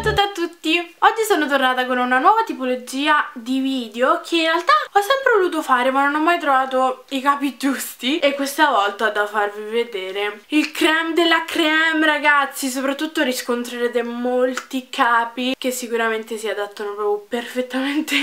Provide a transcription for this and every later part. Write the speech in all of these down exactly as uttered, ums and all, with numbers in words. a tutti a tutti, oggi sono tornata con una nuova tipologia di video che in realtà ho sempre voluto fare ma non ho mai trovato i capi giusti, e questa volta ho da farvi vedere il creme della creme, ragazzi. Soprattutto riscontrerete molti capi che sicuramente si adattano proprio perfettamente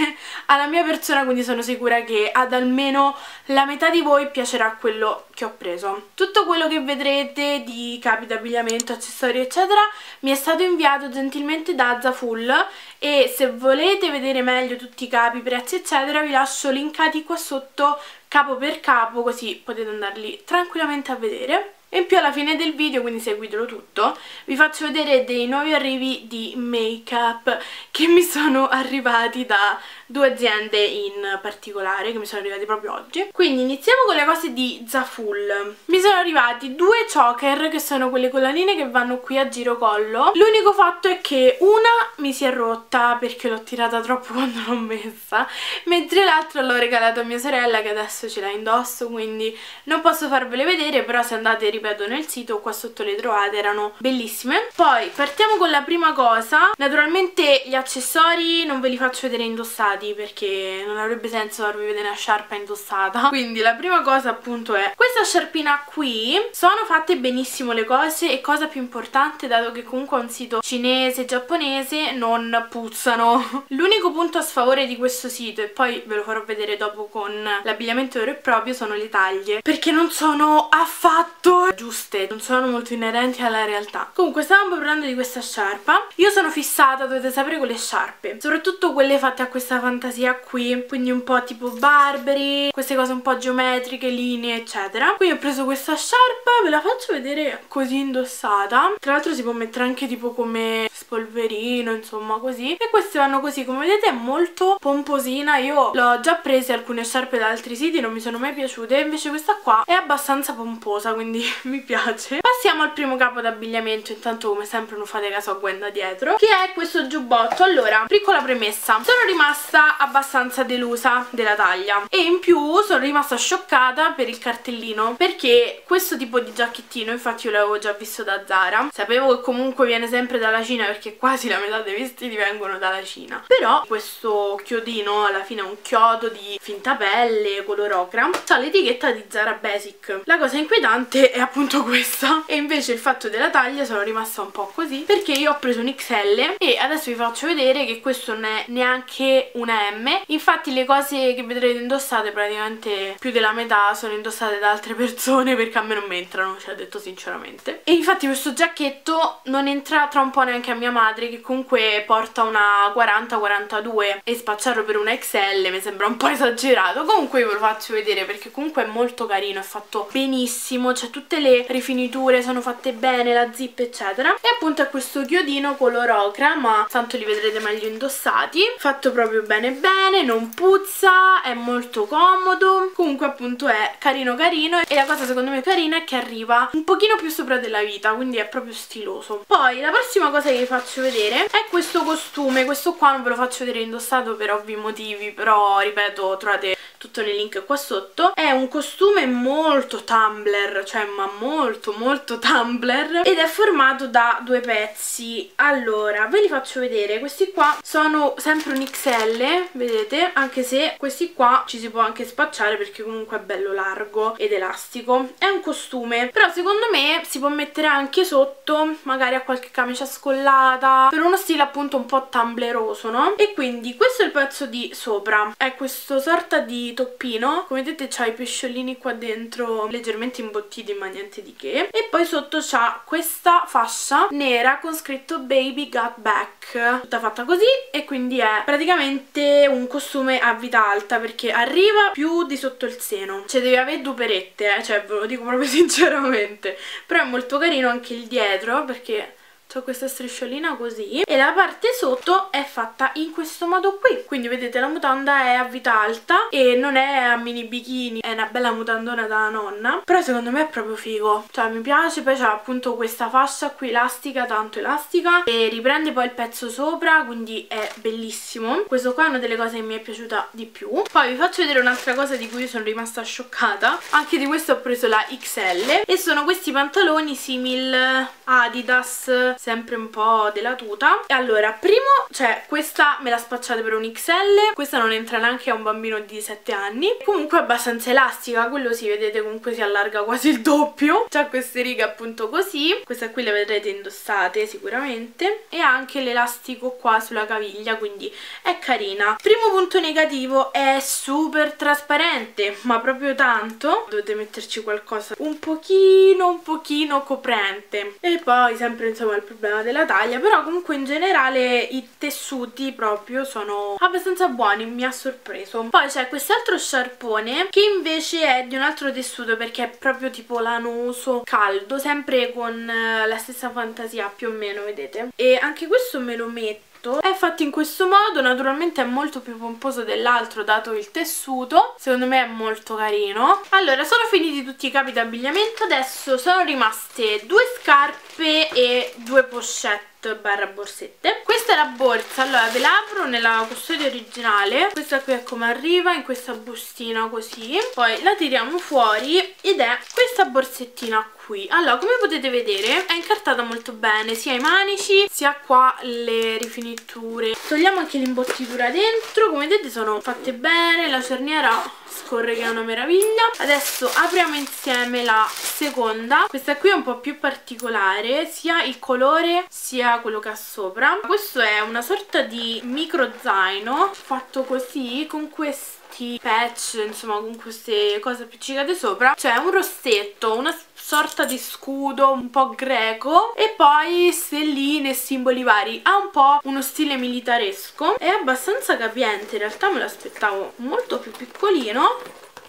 alla mia persona, quindi sono sicura che ad almeno la metà di voi piacerà quello che ho preso. Tutto quello che vedrete di capi d'abbigliamento, accessori eccetera mi è stato inviato gentilmente da Zaful, e se volete vedere meglio tutti i capi, prezzi eccetera, vi lascio linkati qua sotto capo per capo, così potete andarli tranquillamente a vedere. E in più alla fine del video, quindi seguitelo tutto, vi faccio vedere dei nuovi arrivi di Makeup che mi sono arrivati da due aziende in particolare, che mi sono arrivati proprio oggi. Quindi iniziamo con le cose di Zaful. Mi sono arrivati due choker, che sono quelle collanine che vanno qui a giro collo. L'unico fatto è che una mi si è rotta perché l'ho tirata troppo quando l'ho messa, mentre l'altra l'ho regalata a mia sorella che adesso ce l'ha indosso, quindi non posso farvele vedere, però se andate, ripeto, nel sito qua sotto le trovate, erano bellissime. Poi partiamo con la prima cosa. Naturalmente gli accessori non ve li faccio vedere indossati perché non avrebbe senso farvi vedere una sciarpa indossata, quindi la prima cosa appunto è questa sciarpina qui. Sono fatte benissimo le cose, e cosa più importante, dato che comunque è un sito cinese giapponese, non puzzano. L'unico punto a sfavore di questo sito, e poi ve lo farò vedere dopo con l'abbigliamento vero e proprio, sono le taglie, perché non sono affatto giuste, non sono molto inerenti alla realtà. Comunque stavamo parlando di questa sciarpa. Io sono fissata, dovete sapere, con le sciarpe, soprattutto quelle fatte a questa fantasia qui, quindi un po' tipo Barberi, queste cose un po' geometriche, linee eccetera. Quindi ho preso questa sciarpa, ve la faccio vedere così indossata, tra l'altro si può mettere anche tipo come spolverino, insomma così, e queste vanno così, come vedete è molto pomposina. Io l'ho già presa alcune sciarpe da altri siti, non mi sono mai piaciute, invece questa qua è abbastanza pomposa, quindi mi piace. Passiamo al primo capo d'abbigliamento. Intanto, come sempre, non fate caso a Gwenda dietro, che è questo giubbotto. Allora, piccola premessa, sono rimasta abbastanza delusa della taglia, e in più sono rimasta scioccata per il cartellino, perché questo tipo di giacchettino, infatti io l'avevo già visto da Zara, sapevo che comunque viene sempre dalla Cina perché quasi la metà dei vestiti vengono dalla Cina, però questo chiodino, alla fine è un chiodo di finta pelle color ocra, ha l'etichetta di Zara Basic. La cosa inquietante è appunto questa, e invece il fatto della taglia sono rimasta un po' così, perché io ho preso un X L, e adesso vi faccio vedere che questo non è neanche un M. Infatti le cose che vedrete indossate, praticamente più della metà sono indossate da altre persone, perché a me non mi entrano, ce l'ho detto sinceramente. E infatti questo giacchetto non entra tra un po' neanche a mia madre, che comunque porta una quaranta quarantadue, e spacciarlo per una X L mi sembra un po' esagerato. Comunque io ve lo faccio vedere perché comunque è molto carino, è fatto benissimo, cioè tutte le rifiniture sono fatte bene, la zip eccetera. E appunto è questo chiodino color ocra, ma tanto li vedrete meglio indossati, fatto proprio bene bene, non puzza, è molto comodo. Comunque appunto è carino carino, e la cosa secondo me carina è che arriva un pochino più sopra della vita, quindi è proprio stiloso. Poi la prossima cosa che vi faccio vedere è questo costume. Questo qua non ve lo faccio vedere indossato per ovvi motivi, però ripeto, trovate tutto nel link qua sotto. È un costume molto Tumblr, cioè ma molto molto Tumblr, ed è formato da due pezzi. Allora ve li faccio vedere. Questi qua sono sempre un X L, vedete, anche se questi qua ci si può anche spacciare perché comunque è bello largo ed elastico. È un costume, però secondo me si può mettere anche sotto, magari a qualche camicia scollata, per uno stile appunto un po' tumbleroso, no? E quindi questo è il pezzo di sopra, è questo sorta di toppino, come vedete c'ha i pesciolini qua dentro leggermente imbottiti, ma niente di che, e poi sotto c'ha questa fascia nera con scritto Baby Got Back, tutta fatta così, e quindi è praticamente un costume a vita alta perché arriva più di sotto il seno, cioè deve avere due perette, eh? Cioè ve lo dico proprio sinceramente, però è molto carino anche il dietro perché c'ho questa strisciolina così, e la parte sotto è fatta in questo modo qui, quindi vedete la mutanda è a vita alta e non è a mini bikini, è una bella mutandona da nonna, però secondo me è proprio figo, cioè mi piace. Poi c'è appunto questa fascia qui elastica, tanto elastica, e riprende poi il pezzo sopra, quindi è bellissimo. Questo qua è una delle cose che mi è piaciuta di più. Poi vi faccio vedere un'altra cosa di cui io sono rimasta scioccata, anche di questo ho preso la X L, e sono questi pantaloni simil Adidas sempre un po' della tuta. E allora, primo, cioè questa me la spacciate per un X L, questa non entra neanche a un bambino di sette anni. Comunque è abbastanza elastica, quello si vedete comunque si allarga quasi il doppio. C'ha queste righe appunto così, questa qui le vedrete indossate sicuramente, e ha anche l'elastico qua sulla caviglia, quindi è carina. Primo punto negativo, è super trasparente, ma proprio tanto, dovete metterci qualcosa un pochino un pochino coprente. E poi sempre insomma il problema della taglia, però comunque in generale i tessuti proprio sono abbastanza buoni, mi ha sorpreso. Poi c'è quest'altro sciarpone che invece è di un altro tessuto, perché è proprio tipo lanoso caldo, sempre con la stessa fantasia più o meno, vedete, e anche questo me lo metto. È fatto in questo modo, naturalmente è molto più pomposo dell'altro dato il tessuto, secondo me è molto carino. Allora, sono finiti tutti i capi d'abbigliamento, adesso sono rimaste due scarpe e due pochette barra borsette. Questa è la borsa, allora ve la apro nella custodia originale, questa qui è come arriva in questa bustina così, poi la tiriamo fuori ed è questa borsettina qui. Allora, come potete vedere è incartata molto bene, sia i manici sia qua le rifiniture. Togliamo anche l'imbottitura dentro, come vedete sono fatte bene, la cerniera scorre che è una meraviglia. Adesso apriamo insieme la seconda, questa qui è un po' più particolare, sia il colore sia quello che ha sopra. Questo è una sorta di micro zaino fatto così, con questo patch, insomma con queste cose appiccicate sopra, c'è un rossetto, una sorta di scudo un po' greco e poi stelline e simboli vari, ha un po' uno stile militaresco, è abbastanza capiente, in realtà me l'aspettavo molto più piccolino,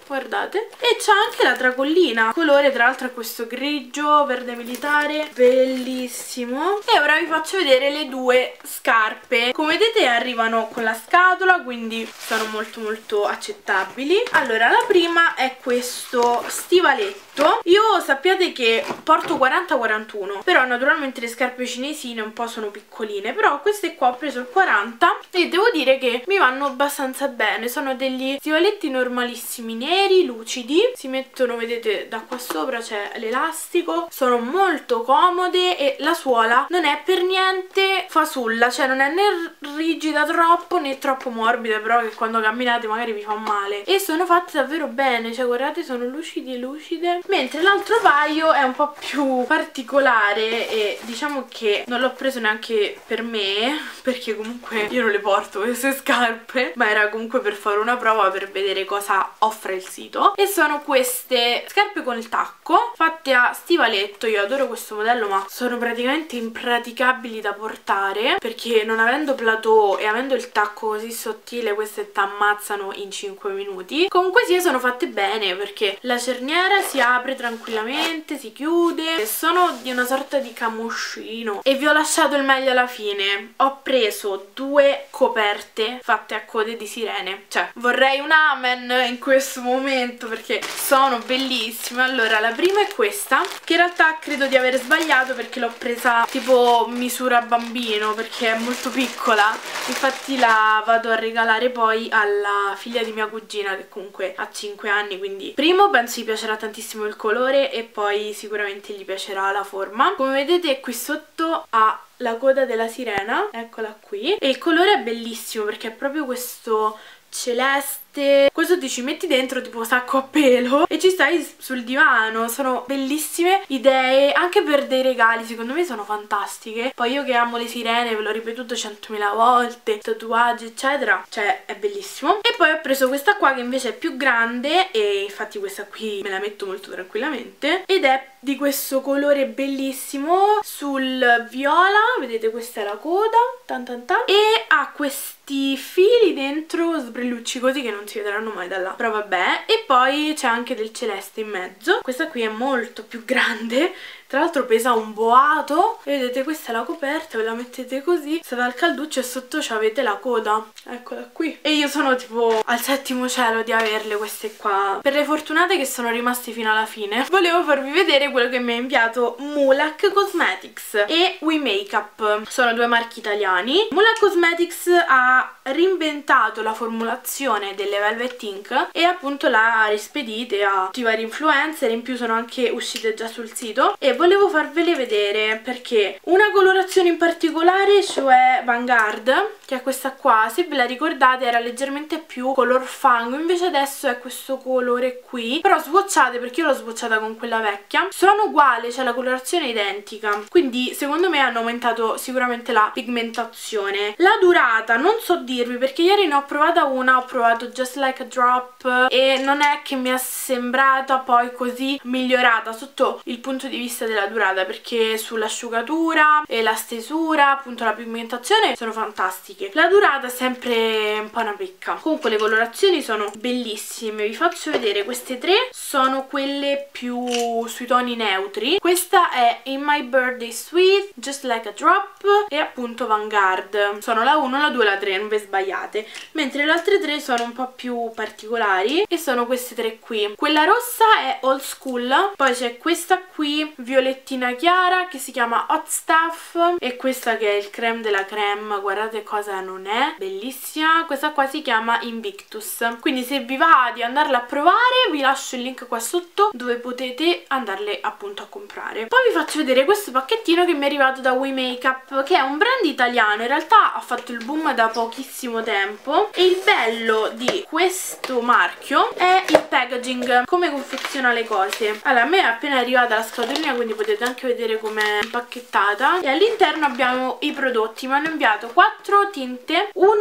guardate, e c'è anche la tracollina, il colore tra l'altro è questo grigio verde militare, bellissimo. E ora vi faccio vedere le due scarpe, come vedete arrivano con la scatola, quindi sono molto molto accettabili. Allora, la prima è questo stivaletto, io sappiate che porto quaranta quarantuno, però naturalmente le scarpe cinesine un po' sono piccoline, però queste qua ho preso il quaranta e devo dire che mi vanno abbastanza bene, sono degli stivaletti normalissimi neri, lucidi, si mettono, vedete da qua sopra c'è l'elastico, sono molto comode e la suola non è per niente fasulla, cioè non è né rigida troppo né troppo morbida, però che quando camminate magari vi fa male, e sono fatte davvero bene, cioè guardate sono lucidi e lucide, mentre l'altro paio è un po' più particolare e diciamo che non l'ho preso neanche per me, perché comunque io non le porto queste scarpe, ma era comunque per fare una prova per vedere cosa offre il sito. E sono queste scarpe con il tacco fatte a stivaletto, io adoro questo modello ma sono praticamente impraticabili da portare, perché non avendo plateau e avendo il tacco così sottile queste t'ammazzano in cinque minuti. Comunque sì, sono fatte bene perché la cerniera si apre tranquillamente, si chiude, sono di una sorta di camoscino e vi ho lasciato il meglio alla fine. Ho preso due coperte fatte a code di sirene, cioè vorrei un amen in questo momento perché sono bellissime. Allora, la prima è questa, che in realtà credo di aver sbagliato perché l'ho presa tipo misura bambino, perché è molto piccola, infatti la vado a regalare poi alla figlia di mia cugina che comunque ha cinque anni, quindi primo penso gli piacerà tantissimo il colore e poi sicuramente gli piacerà la forma. Come vedete qui sotto ha la coda della sirena, eccola qui, e il colore è bellissimo perché è proprio questo celeste, questo ti ci metti dentro tipo sacco a pelo e ci stai sul divano. Sono bellissime idee anche per dei regali, secondo me sono fantastiche. Poi io che amo le sirene, ve l'ho ripetuto centomila volte, tatuaggi eccetera, cioè è bellissimo. E poi ho preso questa qua che invece è più grande e infatti questa qui me la metto molto tranquillamente ed è di questo colore bellissimo sul viola, vedete questa è la coda, tan tan tan, e ha questi fili dentro sbrilluccicosi che non si vedranno mai da là, però vabbè. E poi c'è anche del celeste in mezzo, questa qui è molto più grande, tra l'altro pesa un boato, e vedete questa è la coperta, ve la mettete così, state al calduccio e sotto c'avete la coda, eccola qui. E io sono tipo al settimo cielo di averle queste qua, per le fortunate che sono rimaste fino alla fine. Volevo farvi vedere quello che mi ha inviato Mulac Cosmetics e We Makeup, sono due marchi italiani. Mulac Cosmetics ha reinventato la formulazione delle Velvet Ink e appunto la rispedite a tutti i vari influencer, in più sono anche uscite già sul sito, e volevo farvele vedere perché una colorazione in particolare, cioè Vanguard, che è questa qua, se ve la ricordate era leggermente più color fango, invece adesso è questo colore qui, però swatchate perché io l'ho swatchata con quella vecchia, sono uguali, cioè la colorazione è identica, quindi secondo me hanno aumentato sicuramente la pigmentazione. La durata non so dirvi perché ieri ne ho provata una, ho provato Just Like a Drop e non è che mi è sembrata poi così migliorata sotto il punto di vista della durata, perché sull'asciugatura e la stesura, appunto la pigmentazione, sono fantastiche. La durata è sempre un po' una pecca. Comunque le colorazioni sono bellissime, vi faccio vedere queste tre, sono quelle più sui toni neutri. Questa è In My Birthday Sweet, Just Like a Drop e appunto Vanguard. Sono la uno, la due, la tre, non vi sbagliate. Mentre le altre tre sono un po' più particolari e sono queste tre qui. Quella rossa è Old School, poi c'è questa qui violettina chiara che si chiama Hot Stuff e questa che è il creme della creme, guardate cosa non è, bellissima. Questa qua si chiama Invictus, quindi se vi va di andarla a provare vi lascio il link qua sotto dove potete andarle appunto a comprare. Poi vi faccio vedere questo pacchettino che mi è arrivato da We Makeup, che è un brand italiano, in realtà ha fatto il boom da pochissimo tempo e il bello di questo marchio è il packaging, come confeziona le cose. Allora, a me è appena arrivata la scatolina, quindi potete anche vedere com'è impacchettata, e all'interno abbiamo i prodotti. Mi hanno inviato quattro tinte, un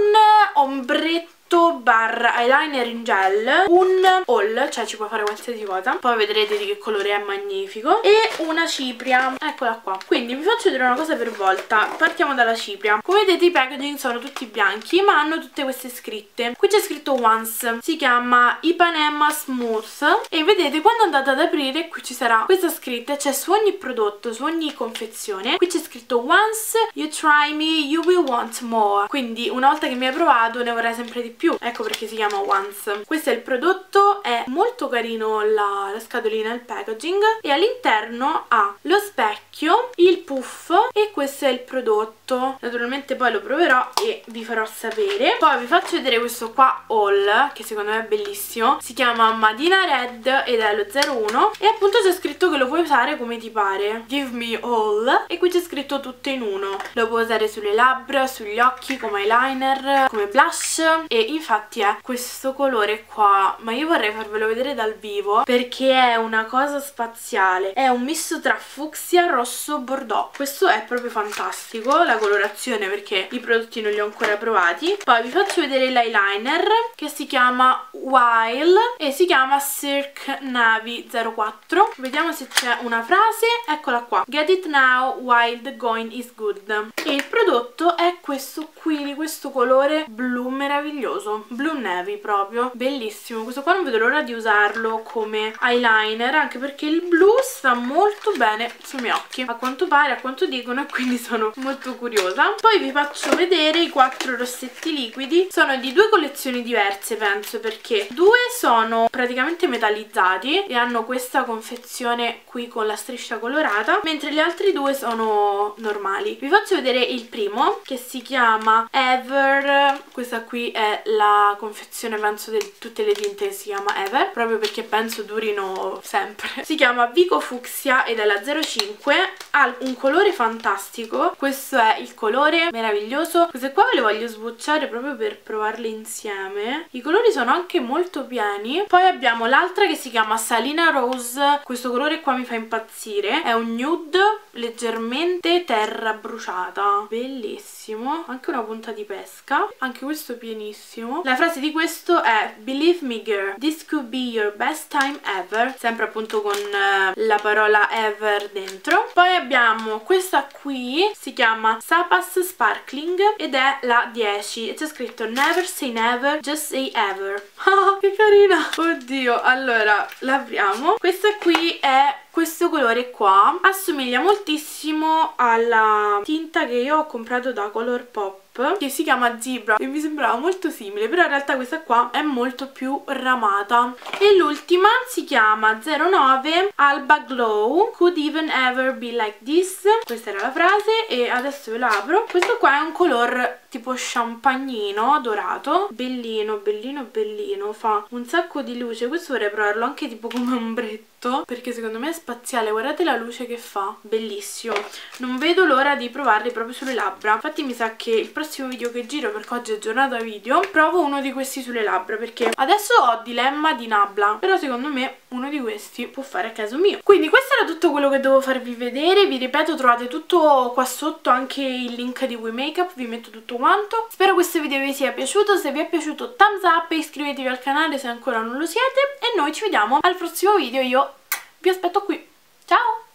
ombretto barra eyeliner in gel, un haul, cioè ci può fare qualsiasi cosa, poi vedrete di che colore è, magnifico, e una cipria, eccola qua. Quindi vi faccio vedere una cosa per volta, partiamo dalla cipria. Come vedete i packaging sono tutti bianchi ma hanno tutte queste scritte. Qui c'è scritto Once, si chiama Ipanema Smooth e vedete quando andate ad aprire qui ci sarà questa scritta, c'è cioè su ogni prodotto, su ogni confezione. Qui c'è scritto Once you try me, you will want more, quindi una volta che mi hai provato ne vorrei sempre di più più, ecco perché si chiama Once. Questo è il prodotto, è molto carino la, la scatolina, il packaging, e all'interno ha lo specchio, il puff, e questo è il prodotto. Naturalmente poi lo proverò e vi farò sapere. Poi vi faccio vedere questo qua haul, che secondo me è bellissimo, si chiama Madina Red ed è lo zero uno e appunto c'è scritto che lo puoi usare come ti pare, give me all, e qui c'è scritto tutto in uno, lo puoi usare sulle labbra, sugli occhi, come eyeliner, come blush, e infatti è questo colore qua, ma io vorrei farvelo vedere dal vivo perché è una cosa spaziale, è un misto tra fucsia, rosso, bordeaux. Questo è proprio fantastico, la colorazione, perché i prodotti non li ho ancora provati. Poi vi faccio vedere l'eyeliner che si chiama While e si chiama Cirque Navi zero quattro, vediamo se c'è una frase, eccola qua, get it now while the going is good, e il prodotto è questo qui, di questo colore blu meraviglioso, blu navy, proprio bellissimo. Questo qua non vedo l'ora di usarlo come eyeliner, anche perché il blu sta molto bene sui miei occhi, a quanto pare, a quanto dicono, e quindi sono molto curiosa. Poi vi faccio vedere i quattro rossetti liquidi, sono di due collezioni diverse penso, perché due sono praticamente metallizzati e hanno questa confezione qui con la striscia colorata, mentre gli altri due sono normali. Vi faccio vedere il primo che si chiama Ever, questa qui è la confezione penso di tutte le tinte che si chiama Ever, proprio perché penso durino sempre. Si chiama Vico Fuxia ed è la zero cinque, ha un colore fantastico, questo è il colore meraviglioso. Queste qua ve le voglio sbucciare proprio per provarle insieme, i colori sono anche molto pieni. Poi abbiamo l'altra che si chiama Salina Rose, questo colore qua mi fa impazzire, è un nude leggermente terra bruciata, bellissimo, anche una punta di pesca, anche questo pienissimo. La frase di questo è believe me girl, this could be your best time ever, sempre appunto con eh, la parola ever dentro. Poi abbiamo questa qui, si chiama Sapas Sparkling ed è la dieci e c'è scritto never say never, just say ever. Oh, che carina, oddio. Allora l'apriamo, questa qui è questo colore qua, assomiglia moltissimo alla tinta che io ho comprato da Colourpop che si chiama Zebra e mi sembrava molto simile, però in realtà questa qua è molto più ramata. E l'ultima si chiama zero nove Alba Glow, could even ever be like this, questa era la frase, e adesso ve la apro. Questo qua è un color tipo champagnino dorato, bellino, bellino, bellino, fa un sacco di luce, questo vorrei provarlo anche tipo come ombretto. sotto, perché secondo me è spaziale. Guardate la luce che fa, bellissimo. Non vedo l'ora di provarli proprio sulle labbra. Infatti mi sa che il prossimo video che giro, perché oggi è giornata video, provo uno di questi sulle labbra, perché adesso ho dilemma di Nabla, però secondo me uno di questi può fare a caso mio. Quindi questo era tutto quello che devo farvi vedere. Vi ripeto, trovate tutto qua sotto, anche il link di We Makeup, vi metto tutto quanto. Spero questo video vi sia piaciuto. Se vi è piaciuto, thumbs up e iscrivetevi al canale se ancora non lo siete, e noi ci vediamo al prossimo video. Io vi aspetto qui, ciao!